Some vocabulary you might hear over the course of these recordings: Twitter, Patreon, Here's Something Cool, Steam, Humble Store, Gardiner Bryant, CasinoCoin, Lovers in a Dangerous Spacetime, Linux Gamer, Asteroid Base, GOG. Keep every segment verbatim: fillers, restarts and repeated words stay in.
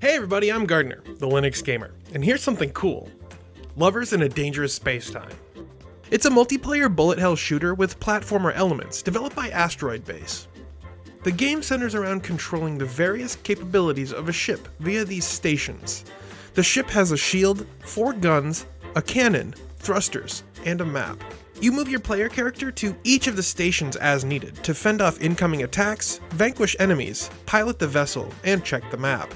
Hey everybody, I'm Gardner, the Linux Gamer, and here's something cool. Lovers in a Dangerous Spacetime. It's a multiplayer bullet hell shooter with platformer elements developed by Asteroid Base. The game centers around controlling the various capabilities of a ship via these stations. The ship has a shield, four guns, a cannon, thrusters, and a map. You move your player character to each of the stations as needed to fend off incoming attacks, vanquish enemies, pilot the vessel, and check the map.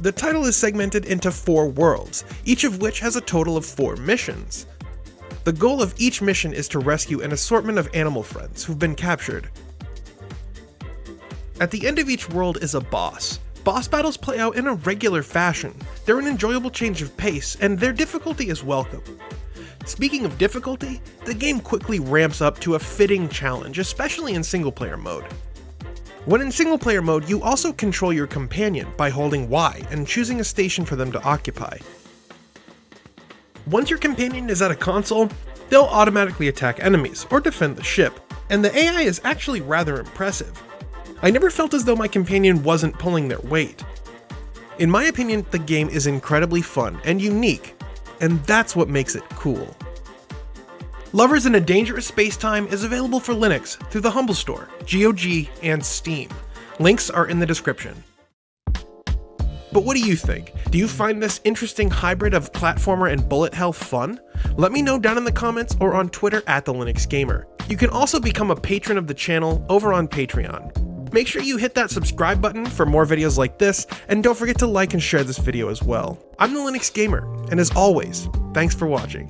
The title is segmented into four worlds, each of which has a total of four missions. The goal of each mission is to rescue an assortment of animal friends who've been captured. At the end of each world is a boss. Boss battles play out in a regular fashion. They're an enjoyable change of pace, and their difficulty is welcome. Speaking of difficulty, the game quickly ramps up to a fitting challenge, especially in single-player mode. When in single-player mode, you also control your companion by holding Y and choosing a station for them to occupy. Once your companion is at a console, they'll automatically attack enemies or defend the ship, and the A I is actually rather impressive. I never felt as though my companion wasn't pulling their weight. In my opinion, the game is incredibly fun and unique, and that's what makes it cool. Lovers in a Dangerous Spacetime is available for Linux through the Humble Store, G O G, and Steam. Links are in the description. But what do you think? Do you find this interesting hybrid of platformer and bullet hell fun? Let me know down in the comments or on Twitter at the Linux Gamer. You can also become a patron of the channel over on Patreon. Make sure you hit that subscribe button for more videos like this, and don't forget to like and share this video as well. I'm the Linux Gamer, and as always, thanks for watching.